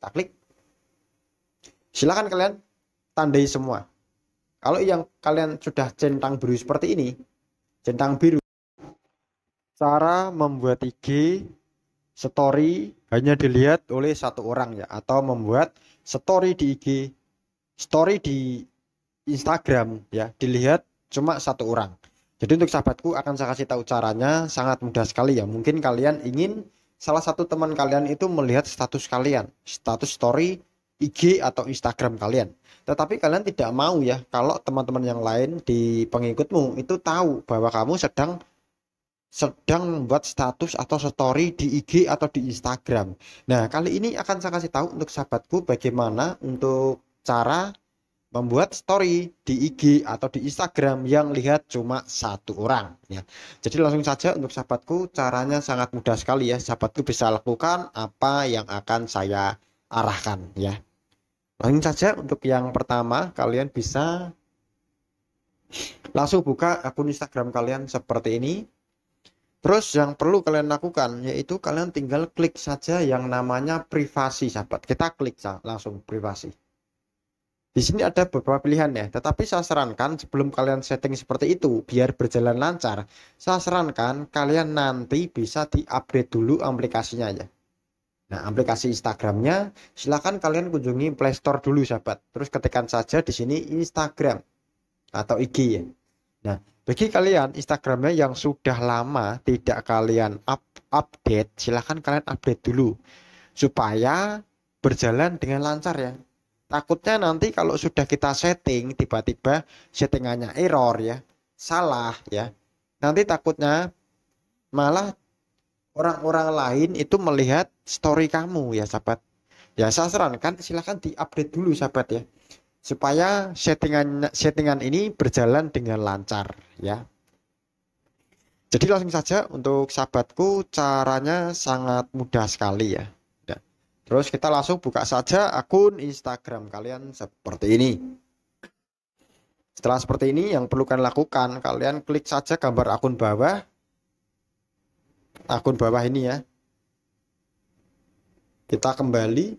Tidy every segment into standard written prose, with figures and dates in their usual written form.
Kita klik. Silakan kalian tandai semua. Kalau yang kalian sudah centang biru seperti ini, centang biru. Cara membuat IG story hanya dilihat oleh satu orang ya, atau membuat story di IG, story di Instagram ya, dilihat cuma satu orang. Jadi untuk sahabatku akan saya kasih tahu caranya, sangat mudah sekali ya. Mungkin kalian ingin salah satu teman kalian itu melihat status kalian, status story IG atau Instagram kalian, tetapi kalian tidak mau ya kalau teman-teman yang lain di pengikutmu itu tahu bahwa kamu sedang membuat status atau story di IG atau di Instagram. Nah, kali ini akan saya kasih tahu untuk sahabatku bagaimana untuk cara membuat story di IG atau di Instagram yang lihat cuma satu orang ya. Jadi langsung saja untuk sahabatku, caranya sangat mudah sekali ya. Sahabatku bisa lakukan apa yang akan saya arahkan ya. Langsung saja untuk yang pertama, kalian bisa langsung buka akun Instagram kalian seperti ini. Terus yang perlu kalian lakukan yaitu kalian tinggal klik saja yang namanya privasi, sahabat. Kita klik langsung privasi. Di sini ada beberapa pilihan ya, tetapi saya sarankan sebelum kalian setting seperti itu biar berjalan lancar, saya sarankan kalian nanti bisa diupdate dulu aplikasinya ya. Nah, aplikasi Instagramnya silahkan kalian kunjungi Play Store dulu, sahabat. Terus ketikkan saja di sini Instagram atau IG ya. Nah, bagi kalian Instagramnya yang sudah lama tidak kalian update, silahkan kalian update dulu supaya berjalan dengan lancar ya. Takutnya nanti kalau sudah kita setting tiba-tiba settingannya error ya, salah ya. Nanti takutnya malah orang-orang lain itu melihat story kamu ya, sahabat. Ya, saya sarankan silahkan diupdate dulu, sahabat ya, supaya settingan ini berjalan dengan lancar ya. Jadi langsung saja untuk sahabatku, caranya sangat mudah sekali ya. Nah, terus kita langsung buka saja akun Instagram kalian seperti ini. Setelah seperti ini, yang perlu kalian lakukan, kalian klik saja gambar akun bawah. Akun bawah ini ya, kita kembali,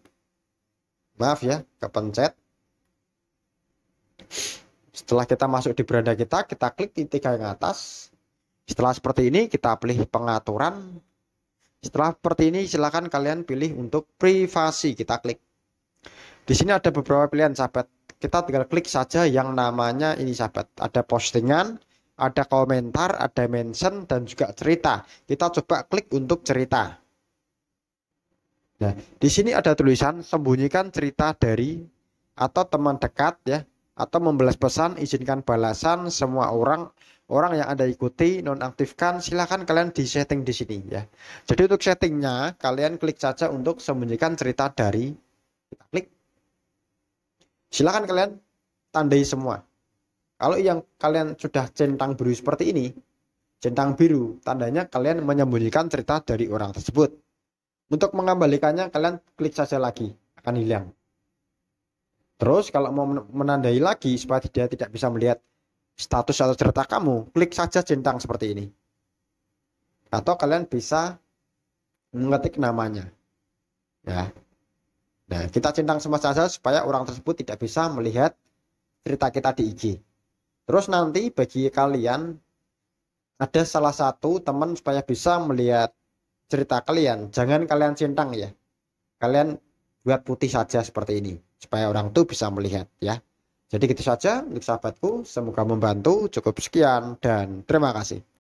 maaf ya, kepencet. Setelah kita masuk di beranda kita, kita klik titik yang atas. Setelah seperti ini, kita pilih pengaturan. Setelah seperti ini, silakan kalian pilih untuk privasi. Kita klik. Di sini ada beberapa pilihan, sahabat. Kita tinggal klik saja yang namanya ini, sahabat. Ada postingan, ada komentar, ada mention, dan juga cerita. Kita coba klik untuk cerita. Nah, di sini ada tulisan sembunyikan cerita dari atau teman dekat ya, atau membalas pesan, izinkan balasan semua orang yang Anda ikuti, nonaktifkan. Silahkan kalian di setting di sini ya. Jadi untuk settingnya kalian klik saja untuk sembunyikan cerita dari. Kita klik. Silahkan kalian tandai semua. Kalau yang kalian sudah centang biru seperti ini, centang biru, tandanya kalian menyembunyikan cerita dari orang tersebut. Untuk mengembalikannya, kalian klik saja lagi, akan hilang. Terus kalau mau menandai lagi, supaya dia tidak bisa melihat status atau cerita kamu, klik saja centang seperti ini. Atau kalian bisa mengetik namanya. Ya. Nah, kita centang semua saja supaya orang tersebut tidak bisa melihat cerita kita di IG. Terus nanti bagi kalian ada salah satu teman supaya bisa melihat cerita kalian, jangan kalian centang ya. Kalian buat putih saja seperti ini supaya orang tuh bisa melihat ya. Jadi gitu saja untuk sahabatku, semoga membantu. Cukup sekian dan terima kasih.